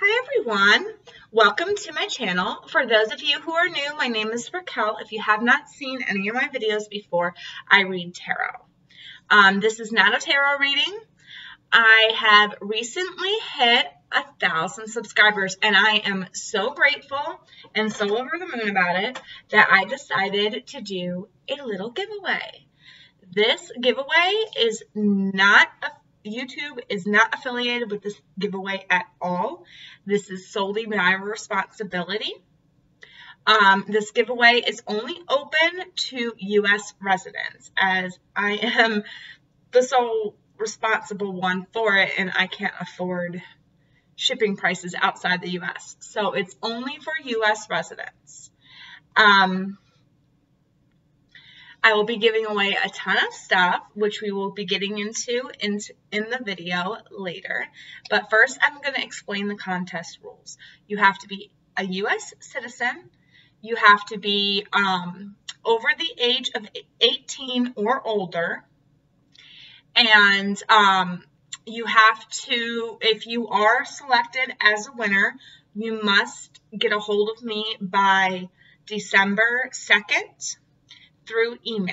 Hi everyone, welcome to my channel. For those of you who are new, my name is Raquel. If you have not seen any of my videos before, I read tarot. This is not a tarot reading. I have recently hit 1,000 subscribers and I am so grateful and so over the moon about it that I decided to do a little giveaway. This giveaway is not a YouTube is not affiliated with this giveaway at all. This is solely my responsibility. This giveaway is only open to U.S. residents, as I am the sole responsible one for it, and I can't afford shipping prices outside the U.S. So it's only for U.S. residents. I will be giving away a ton of stuff, which we will be getting into in the video later. But first, I'm going to explain the contest rules. You have to be a U.S. citizen. You have to be over the age of 18 or older. And you have to, if you are selected as a winner, you must get a hold of me by December 2nd. Through email.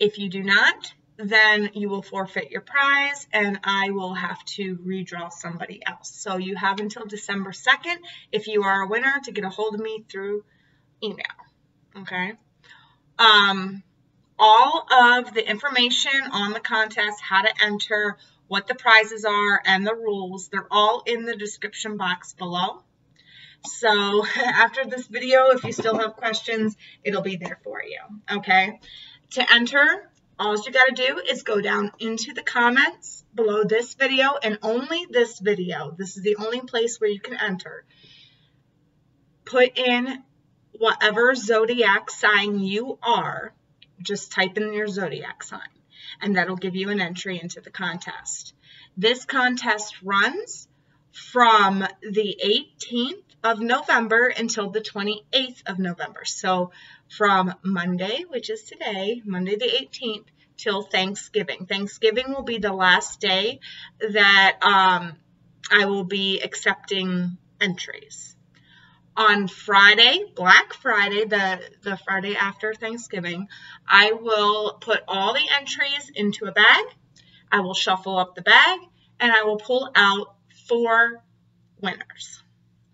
If you do not, then you will forfeit your prize and I will have to redraw somebody else. So you have until December 2nd if you are a winner to get a hold of me through email. Okay. All of the information on the contest, how to enter, what the prizes are, and the rules, they're all in the description box below. So after this video, if you still have questions, it'll be there for you, okay? To enter, all you got to do is go down into the comments below this video and only this video. This is the only place where you can enter. Put in whatever zodiac sign you are. Just type in your zodiac sign, and that'll give you an entry into the contest. This contest runs from the 18th of November until the 28th of November. So from Monday, which is today, Monday the 18th, till Thanksgiving. Thanksgiving will be the last day that I will be accepting entries. On Friday, Black Friday, the Friday after Thanksgiving, I will put all the entries into a bag. I will shuffle up the bag and I will pull out 4 winners.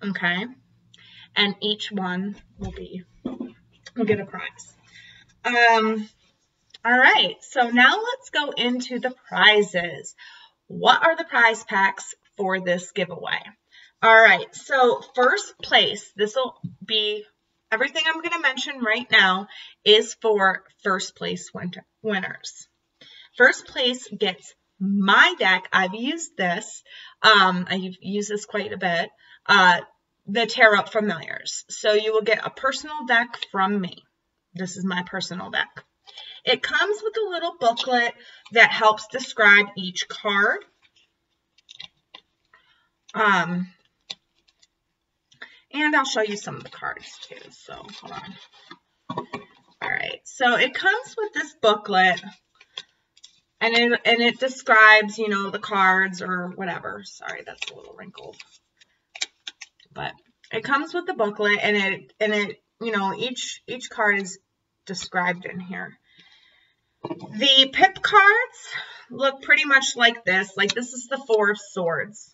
Okay, and each one will get a prize. All right, so now let's go into the prizes. What are the prize packs for this giveaway? All right, so first place, this will be everything I'm going to mention right now is for first place winners. First place gets my deck. I've used this. I've used this quite a bit. The Tarot Familiars. So you will get a personal deck from me. This is my personal deck. It comes with a little booklet that helps describe each card. And I'll show you some of the cards too. So hold on. All right. So it comes with this booklet and it describes, you know, the cards or whatever. Sorry, that's a little wrinkled. But it comes with the booklet and it you know, each card is described in here. The pip cards look pretty much like this. Like this is the 4 of swords.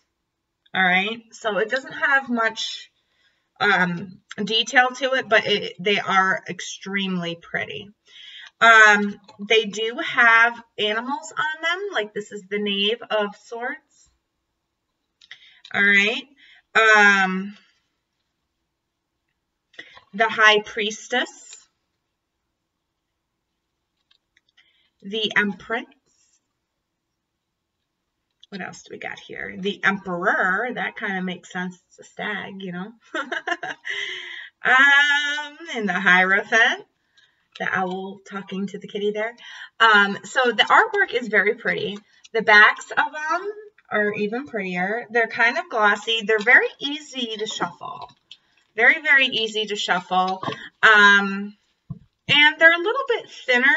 All right. So it doesn't have much detail to it, but they are extremely pretty. They do have animals on them. Like this is the Knave of Swords. All right. The High Priestess, the Empress, what else do we got here? The Emperor, that kind of makes sense, it's a stag, you know, and the Hierophant, the owl talking to the kitty there. So the artwork is very pretty. The backs of them are even prettier. They're kind of glossy. They're very easy to shuffle. Very, very easy to shuffle. And they're a little bit thinner.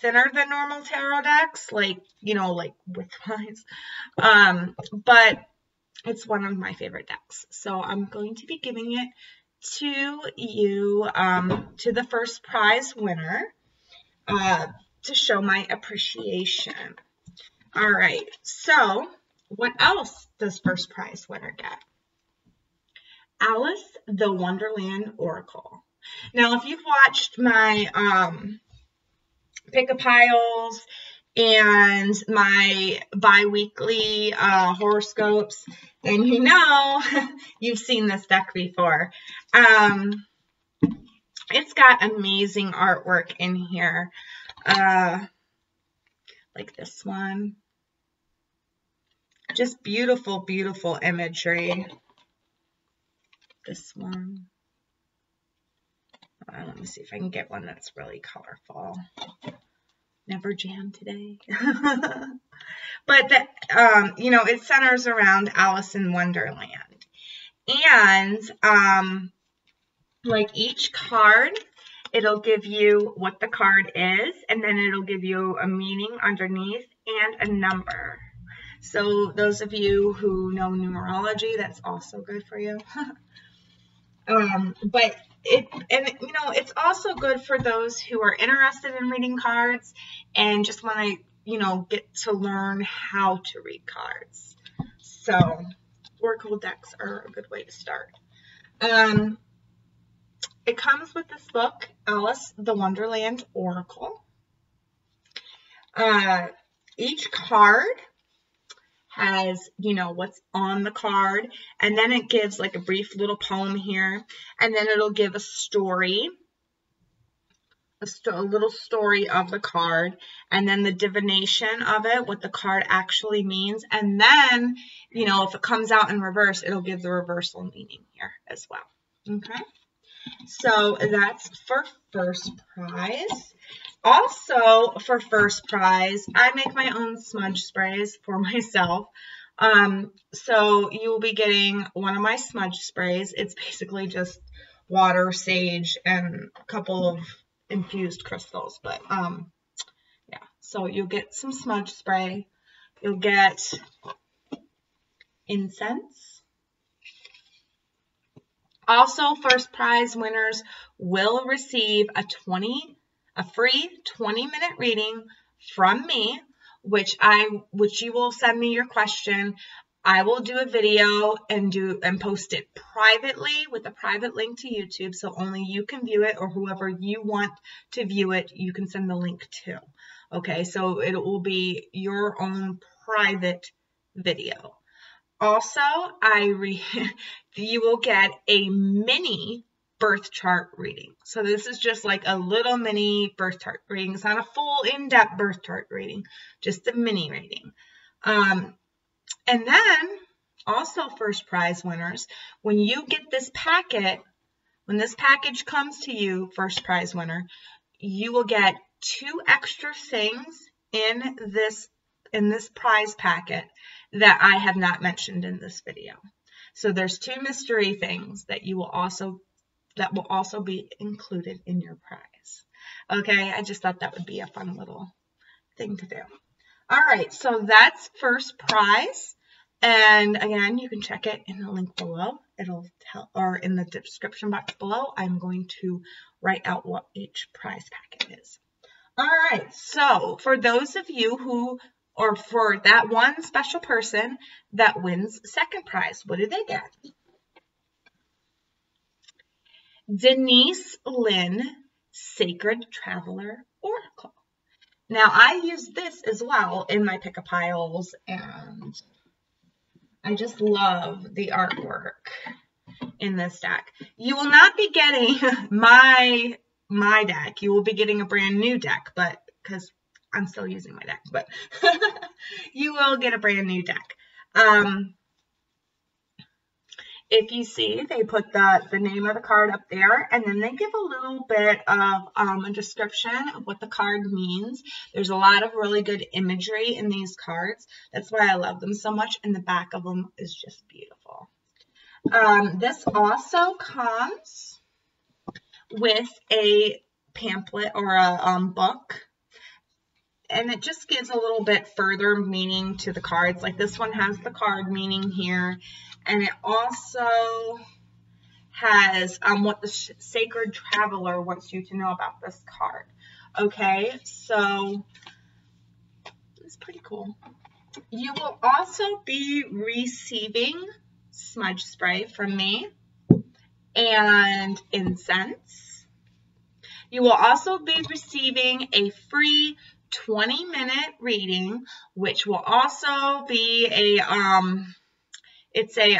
Thinner than normal tarot decks. Like, you know, like width-wise. But It's one of my favorite decks. So I'm going to be giving it to you, to the first prize winner, to show my appreciation. All right, so what else does first prize winner get? Alice, the Wonderland Oracle. Now, if you've watched my pick-a-piles and my bi-weekly horoscopes, then you know you've seen this deck before. It's got amazing artwork in here, like this one. Just beautiful, beautiful imagery. This one. Let me see if I can get one that's really colorful. Never jam today. But that, you know, it centers around Alice in Wonderland. And like each card, it'll give you what the card is, and then it'll give you a meaning underneath and a number. So those of you who know numerology, that's also good for you. But you know, it's also good for those who are interested in reading cards and just want to, you know, get to learn how to read cards. So oracle decks are a good way to start. It comes with this book, Alice, the Wonderland Oracle. Each card has, you know, what's on the card, and then it gives like a brief little poem here, and then it'll give a story, a little story of the card, and then the divination of it, what the card actually means, and then, you know, if it comes out in reverse, it'll give the reversal meaning here as well. Okay, so that's for first prize. Also, for first prize, I make my own smudge sprays for myself. So you will be getting one of my smudge sprays. It's basically just water, sage, and a couple of infused crystals. But yeah, so you'll get some smudge spray. You'll get incense. Also, first prize winners will receive a free 20-minute reading from me, which you will send me your question. I will do a video and post it privately with a private link to YouTube, so only you can view it, or whoever you want to view it, you can send the link to. Okay, so it will be your own private video. Also, you will get a mini birth chart reading. So this is just like a little mini birth chart reading. It's not a full in-depth birth chart reading, just a mini reading. And then also first prize winners, when you get this packet, when this package comes to you, first prize winner, you will get two extra things in this prize packet that I have not mentioned in this video. So there's two mystery things that you will also be included in your prize. Okay, I just thought that would be a fun little thing to do. All right, so that's first prize. And again, you can check it in the link below. It'll tell, or in the description box below, I'm going to write out what each prize packet is. All right, so for those of you who, or for that one special person that wins second prize, what do they get? Denise Linn Sacred Traveler Oracle. Now, I use this as well in my pick-a-piles, and I just love the artwork in this deck. You will not be getting my deck. You will be getting a brand new deck, but because I'm still using my deck, but you will get a brand new deck. If you see, they put the name of the card up there, and then they give a little bit of a description of what the card means. There's a lot of really good imagery in these cards. That's why I love them so much, and the back of them is just beautiful. This also comes with a pamphlet or a book and it just gives a little bit further meaning to the cards. Like this one has the card meaning here, and it also has what the Sacred Traveler wants you to know about this card. Okay, so it's pretty cool. You will also be receiving smudge spray from me and incense. You will also be receiving a free 20-minute reading, which will also be a it's a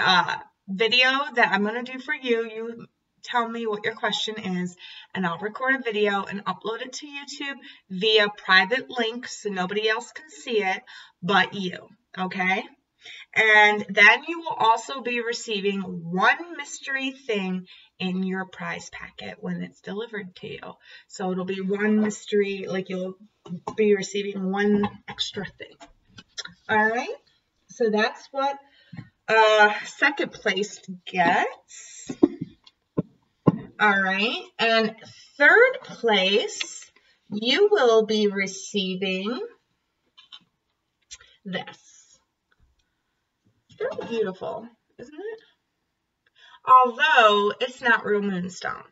video that I'm going to do for you. You tell me what your question is, and I'll record a video and upload it to YouTube via private link so nobody else can see it but you, okay? And then you will also be receiving one mystery thing in your prize packet when it's delivered to you. So it'll be one mystery, like you'll be receiving one extra thing. All right, so that's what second place gets. All right, and third place, you will be receiving this. Very beautiful, isn't it? Although it's not real moonstone.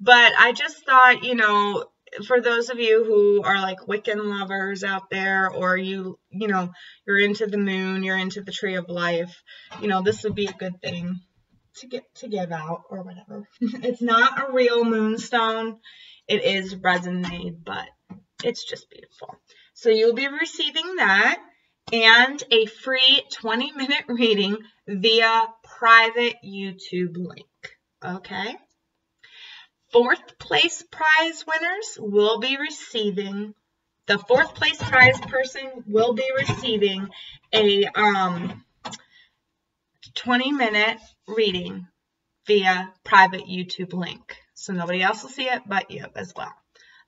But I just thought, you know, for those of you who are like Wiccan lovers out there, or you know, you're into the moon, you're into the tree of life, you know, this would be a good thing to give out or whatever. It's not a real moonstone. It is resin made, but it's just beautiful. So you'll be receiving that and a free 20-minute reading via private YouTube link. Okay. Fourth place prize winners will be receiving, the fourth place prize person will be receiving a 20-minute reading via private YouTube link. So nobody else will see it but you as well.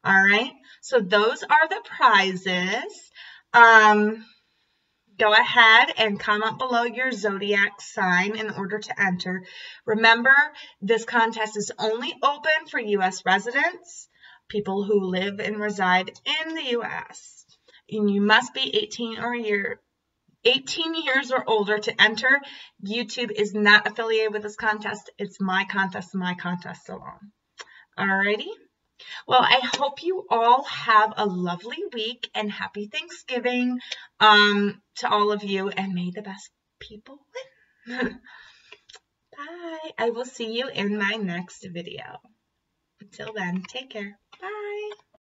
All right. So those are the prizes. Go ahead and comment below your zodiac sign in order to enter. Remember, this contest is only open for U.S. residents, people who live and reside in the U.S. And you must be 18 years or older to enter. YouTube is not affiliated with this contest. It's my contest alone. Alrighty. Well, I hope you all have a lovely week and happy Thanksgiving to all of you, and may the best people win. Bye. I will see you in my next video. Until then, take care.